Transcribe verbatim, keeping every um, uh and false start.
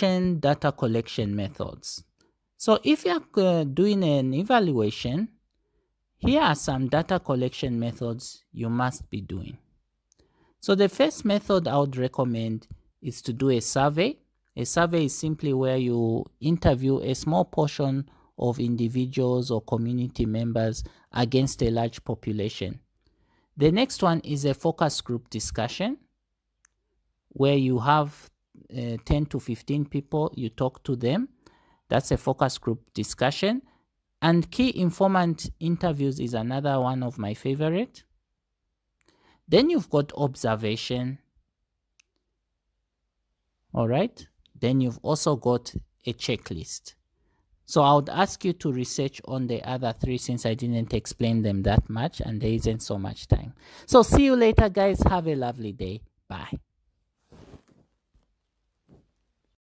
data collection methods. So if you're uh, doing an evaluation, here are some data collection methods you must be doing. So the first method I would recommend is to do a survey. A survey is simply where you interview a small portion of individuals or community members against a large population. The next one is a focus group discussion, where you have Uh, ten to fifteen people, you talk to them. That's a focus group discussion. And key informant interviews is another one of my favorite. Then you've got observation. All right. Then you've also got a checklist. So I would ask you to research on the other three, since I didn't explain them that much and there isn't so much time. So see you later, guys. Have a lovely day. Bye.